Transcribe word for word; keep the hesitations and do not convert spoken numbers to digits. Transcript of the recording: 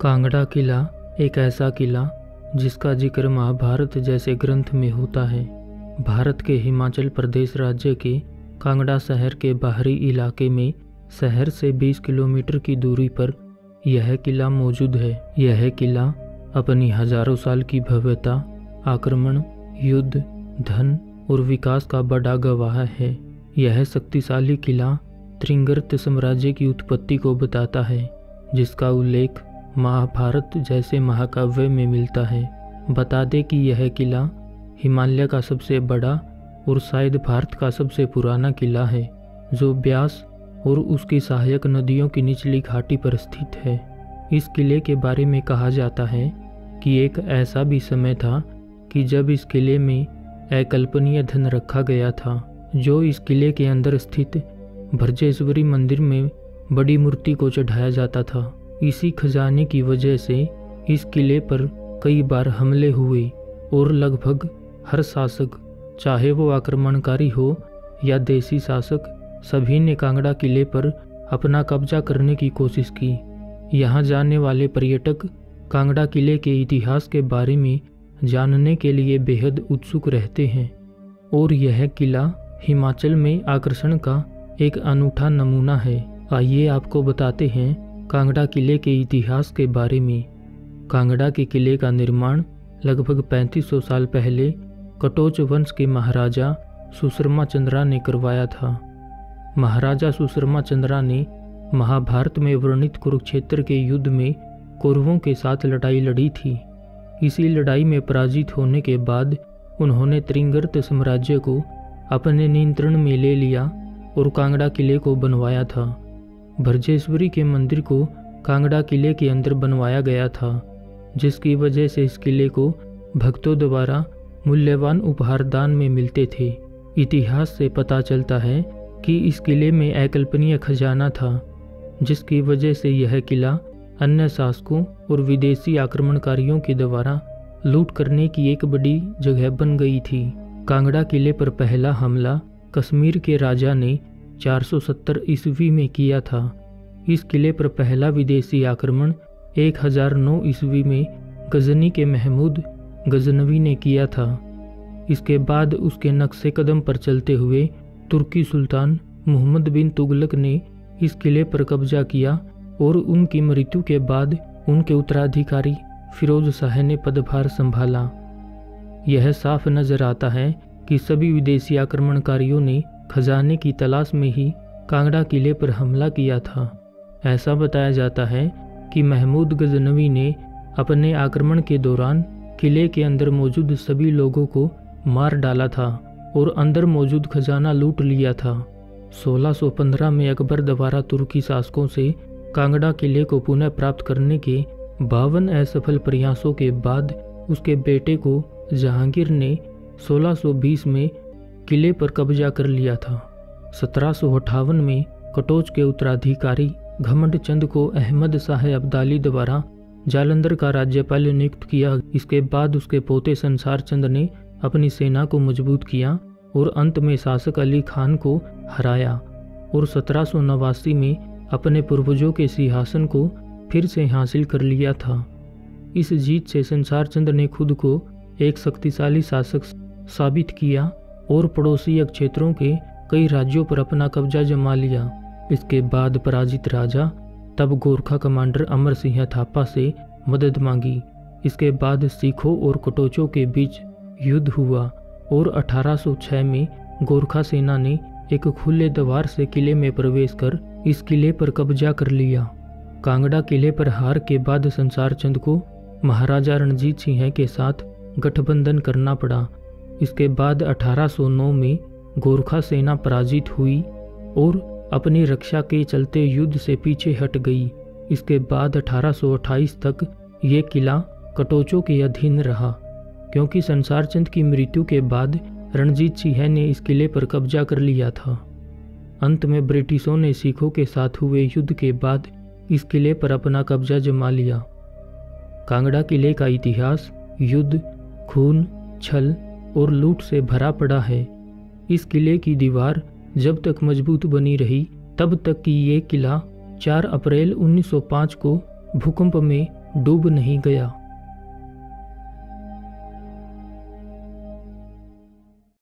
कांगड़ा किला एक ऐसा किला जिसका जिक्र महाभारत जैसे ग्रंथ में होता है। भारत के हिमाचल प्रदेश राज्य के कांगड़ा शहर के बाहरी इलाके में शहर से बीस किलोमीटर की दूरी पर यह किला मौजूद है। यह किला अपनी हजारों साल की भव्यता, आक्रमण, युद्ध, धन और विकास का बड़ा गवाह है। यह शक्तिशाली किला त्रिगर्त साम्राज्य की उत्पत्ति को बताता है, जिसका उल्लेख महाभारत जैसे महाकाव्य में मिलता है। बता दें कि यह किला हिमालय का सबसे बड़ा और शायद भारत का सबसे पुराना किला है, जो ब्यास और उसकी सहायक नदियों की निचली घाटी पर स्थित है। इस किले के बारे में कहा जाता है कि एक ऐसा भी समय था कि जब इस किले में अकल्पनीय धन रखा गया था, जो इस किले के अंदर स्थित ब्रजेश्वरी मंदिर में बड़ी मूर्ति को चढ़ाया जाता था। इसी खजाने की वजह से इस किले पर कई बार हमले हुए और लगभग हर शासक, चाहे वो आक्रमणकारी हो या देसी शासक, सभी ने कांगड़ा किले पर अपना कब्जा करने की कोशिश की। यहाँ जाने वाले पर्यटक कांगड़ा किले के इतिहास के बारे में जानने के लिए बेहद उत्सुक रहते हैं और यह किला हिमाचल में आकर्षण का एक अनूठा नमूना है। आइए आपको बताते हैं कांगड़ा किले के इतिहास के बारे में। कांगड़ा के किले का निर्माण लगभग पैंतीस सौ साल पहले कटोच वंश के महाराजा सुशर्मा चंद्रा ने करवाया था। महाराजा सुशर्मा चंद्रा ने महाभारत में वर्णित कुरुक्षेत्र के युद्ध में कौरवों के साथ लड़ाई लड़ी थी। इसी लड़ाई में पराजित होने के बाद उन्होंने त्रिगर्त साम्राज्य को अपने नियंत्रण में ले लिया और कांगड़ा किले को बनवाया था। ब्रजेश्वरी के मंदिर को कांगड़ा किले के अंदर बनवाया गया था, जिसकी वजह से इस किले को भक्तों द्वारा मूल्यवान उपहार दान में मिलते थे। इतिहास से पता चलता है कि इस किले में अकल्पनीय खजाना था, जिसकी वजह से यह किला अन्य शासकों और विदेशी आक्रमणकारियों के द्वारा लूट करने की एक बड़ी जगह बन गई थी। कांगड़ा किले पर पहला हमला कश्मीर के राजा ने चार सौ सत्तर ईस्वी में किया था। इस किले पर पहला विदेशी आक्रमण एक हज़ार नौ ईस्वी में गजनी के महमूद गजनवी ने किया था। इसके बाद उसके नक्शे कदम पर चलते हुए तुर्की सुल्तान मोहम्मद बिन तुगलक ने इस किले पर कब्जा किया और उनकी मृत्यु के बाद उनके उत्तराधिकारी फिरोज शाह ने पदभार संभाला। यह साफ नजर आता है कि सभी विदेशी आक्रमणकारियों ने खजाने की तलाश में ही कांगड़ा किले पर हमला किया था। ऐसा बताया जाता है कि महमूद गजनवी ने अपने आक्रमण के दौरान किले के अंदर मौजूद सभी लोगों को मार डाला था और अंदर मौजूद खजाना लूट लिया था। सोलह सौ पंद्रह में अकबर द्वारा तुर्की शासकों से कांगड़ा किले को पुनः प्राप्त करने के बावन असफल प्रयासों के बाद उसके बेटे को जहांगीर ने सोलह सौ बीस में किले पर कब्जा कर लिया था। सत्रह सौ अट्ठावन में कटोच के उत्तराधिकारी घमंड चंद को अहमद शाह अब्दाली द्वारा जालंधर का राज्यपाल नियुक्त किया। इसके बाद उसके पोते संसार चंद ने अपनी सेना को मजबूत किया और अंत में शासक अली खान को हराया और सत्रह सौ नवासी में अपने पूर्वजों के सिंहासन को फिर से हासिल कर लिया था। इस जीत से संसार चंद ने खुद को एक शक्तिशाली शासक साबित किया और पड़ोसी क्षेत्रों के कई राज्यों पर अपना कब्जा जमा लिया। इसके बाद पराजित राजा तब गोरखा कमांडर अमर सिंह थापा से मदद मांगी। इसके बाद सिखों और कटोचों के बीच युद्ध हुआ और अठारह सौ छह में गोरखा सेना ने एक खुले द्वार से किले में प्रवेश कर इस किले पर कब्जा कर लिया। कांगड़ा किले पर हार के बाद संसार चंद को महाराजा रणजीत सिंह के साथ गठबंधन करना पड़ा। इसके बाद अठारह सौ नौ में गोरखा सेना पराजित हुई और अपनी रक्षा के चलते युद्ध से पीछे हट गई। इसके बाद अठारह सौ अट्ठाईस तक ये किला कटोचों के अधीन रहा, क्योंकि संसार चंद की मृत्यु के बाद रणजीत सिंह ने इस किले पर कब्जा कर लिया था। अंत में ब्रिटिशों ने सिखों के साथ हुए युद्ध के बाद इस किले पर अपना कब्जा जमा लिया। कांगड़ा किले का इतिहास युद्ध, खून, छल और लूट से भरा पड़ा है। इस किले की दीवार जब तक मजबूत बनी रही, तब तक कि ये किला चार अप्रैल उन्नीस सौ पाँच को भूकंप में डूब नहीं गया।